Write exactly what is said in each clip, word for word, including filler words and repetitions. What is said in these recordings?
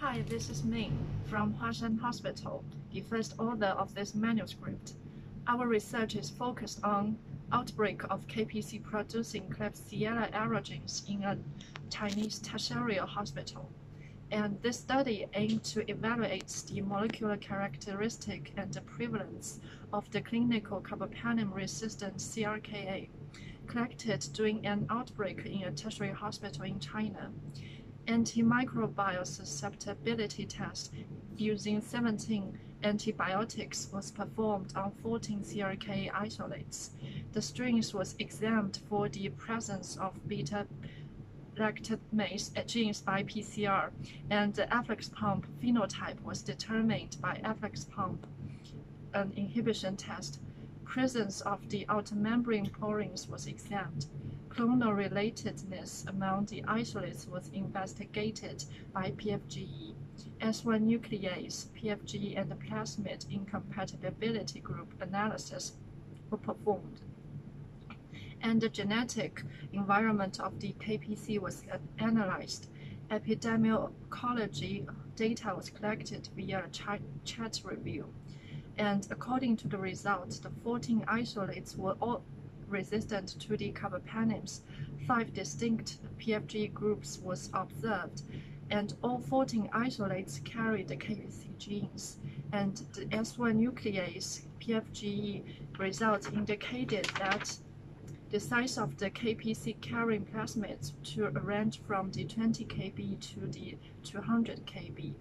Hi, this is Ming from Huashan Hospital, the first author of this manuscript. Our research is focused on outbreak of K P C producing Klebsiella aerogenes in a Chinese tertiary hospital. And this study aimed to evaluate the molecular characteristic and the prevalence of the clinical carbapenem-resistant C R K A collected during an outbreak in a tertiary hospital in China. Antimicrobial susceptibility test using seventeen antibiotics was performed on fourteen C R K A isolates. The strains was examined for the presence of beta-lactamase genes by P C R, and the efflux pump phenotype was determined by efflux pump an inhibition test. Presence of the outer membrane porins was examined. Clonal relatedness among the isolates was investigated by P F G E, S one nuclease, P F G E, and the plasmid incompatibility group analysis were performed. And the genetic environment of the K P C was analyzed. Epidemiology data was collected via chat review. And according to the results, the fourteen isolates were all resistant to the carbapenems. Five distinct P F G E groups was observed, and all fourteen isolates carried the K P C genes. And the S one nuclease P F G E results indicated that the size of the K P C carrying plasmids to range from the twenty kilograms to the two hundred kilograms.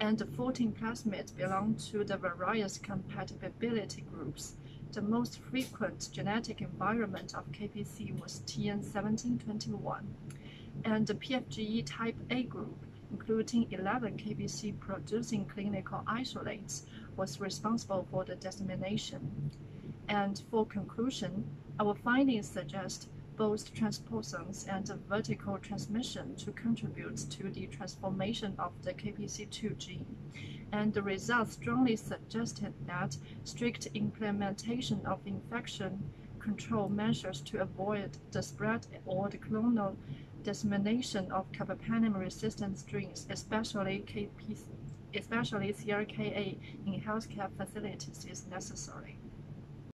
And the fourteen plasmids belong to the various compatibility groups. The most frequent genetic environment of K P C was T N seventeen twenty-one. And the P F G E type A group, including eleven K P C producing clinical isolates, was responsible for the dissemination. And for conclusion, our findings suggest both transposons and vertical transmission to contribute to the transformation of the K P C two gene. And the results strongly suggested that strict implementation of infection control measures to avoid the spread or the clonal dissemination of carbapenem-resistant strains, especially K P C, especially C R K A, in healthcare facilities is necessary.